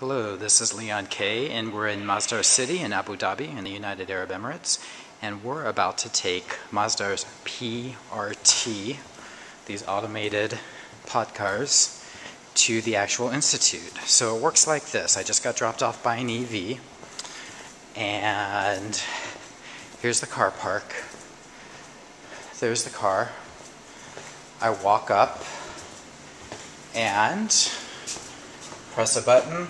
Hello, this is Leon Kaye, and we're in Masdar City in Abu Dhabi in the United Arab Emirates, and we're about to take Masdar's PRT, these automated pod cars, to the actual institute. So it works like this. I just got dropped off by an EV, and here's the car park. There's the car. I walk up and press a button.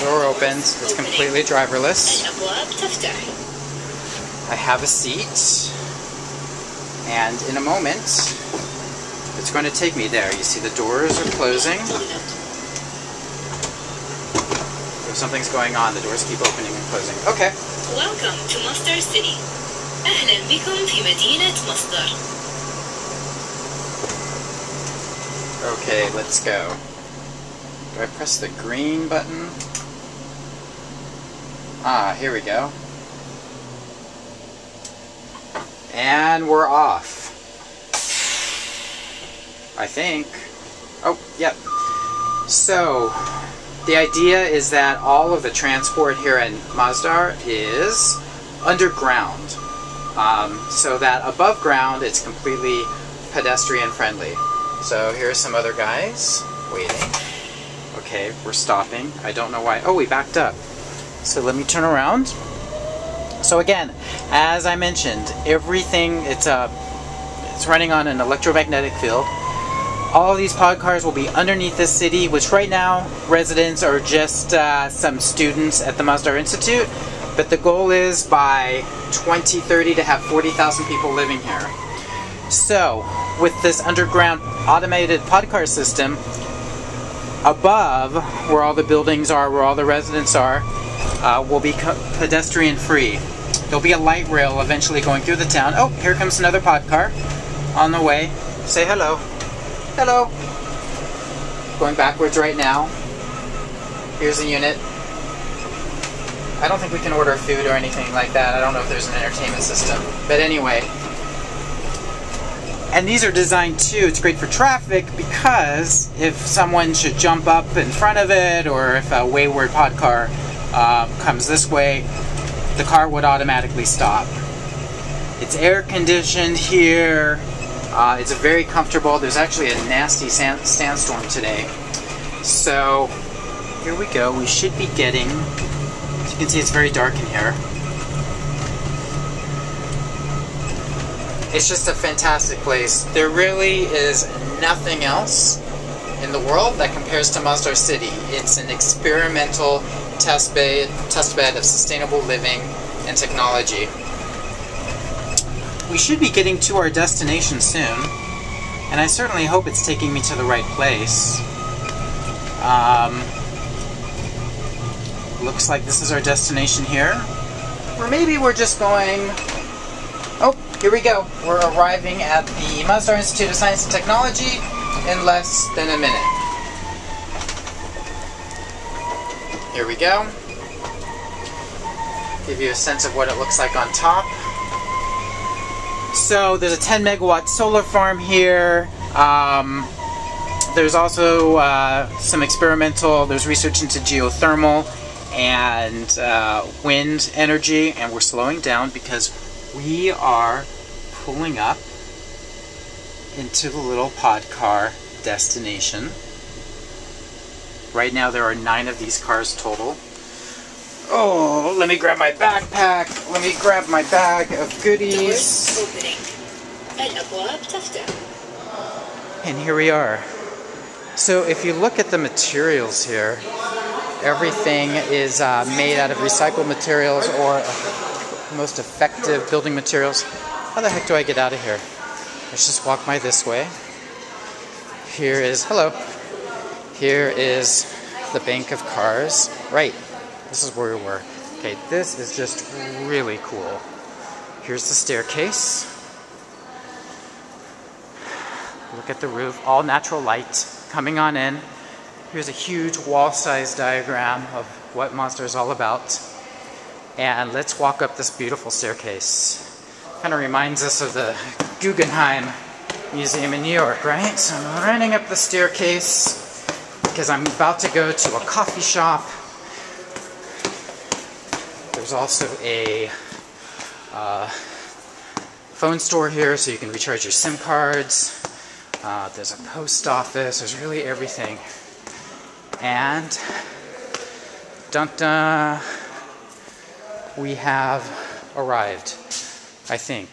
Door opens. It's completely driverless. I have a seat, and in a moment it's going to take me there. You see the doors are closing. If something's going on, the doors keep opening and closing. Okay. Welcome to Masdar City. أهلا بكم في مدينة مصدر. Okay, let's go. Do I press the green button? Ah, here we go. And we're off. I think. Oh, yep. So, the idea is that all of the transport here in Masdar is underground. So that above ground it's completely pedestrian friendly. So here's some other guys waiting. Okay, we're stopping. I don't know why. Oh, we backed up. So let me turn around. So again, as I mentioned, everything, it's running on an electromagnetic field. All of these pod cars will be underneath this city, which right now residents are just some students at the Masdar Institute. But the goal is by 2030 to have 40,000 people living here. So, with this underground automated podcar system, above where all the buildings are, where all the residents are, will be pedestrian free. There'll be a light rail eventually going through the town. Oh, here comes another podcar on the way. Say hello. Hello. Going backwards right now. Here's a unit. I don't think we can order food or anything like that. I don't know if there's an entertainment system. But anyway. And these are designed too, it's great for traffic because if someone should jump up in front of it or if a wayward podcar comes this way, the car would automatically stop. It's air conditioned here, it's very comfortable. There's actually a nasty sandstorm today. So here we go, we should be getting, as you can see it's very dark in here. It's just a fantastic place. There really is nothing else in the world that compares to Masdar City. It's an experimental test bed of sustainable living and technology. We should be getting to our destination soon, and I certainly hope it's taking me to the right place. Looks like this is our destination here, or maybe we're just going. Oh, here we go. We're arriving at the Masdar Institute of Science and Technology in less than a minute. Here we go. Give you a sense of what it looks like on top. So there's a 10-megawatt solar farm here. There's also some experimental, there's research into geothermal and wind energy, and we're slowing down because we are pulling up into the little podcar destination. Right now there are 9 of these cars total. Oh, let me grab my backpack. Let me grab my bag of goodies. And here we are. So if you look at the materials here, everything is made out of recycled materials or most effective building materials. How the heck do I get out of here? Let's just walk my this way. Here is, hello. Here is the bank of cars. Right, this is where we were. Okay, this is just really cool. Here's the staircase. Look at the roof, all natural light coming on in. Here's a huge wall-sized diagram of what Masdar is all about. And let's walk up this beautiful staircase. Kind of reminds us of the Guggenheim Museum in New York, right? So I'm running up the staircase. because I'm about to go to a coffee shop. There's also a phone store here, so you can recharge your SIM cards. There's a post office. There's really everything. And dun-dun, we have arrived, I think.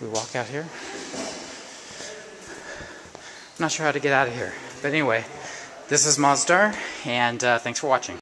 We walk out here. I'm not sure how to get out of here. But anyway, this is Masdar, and thanks for watching.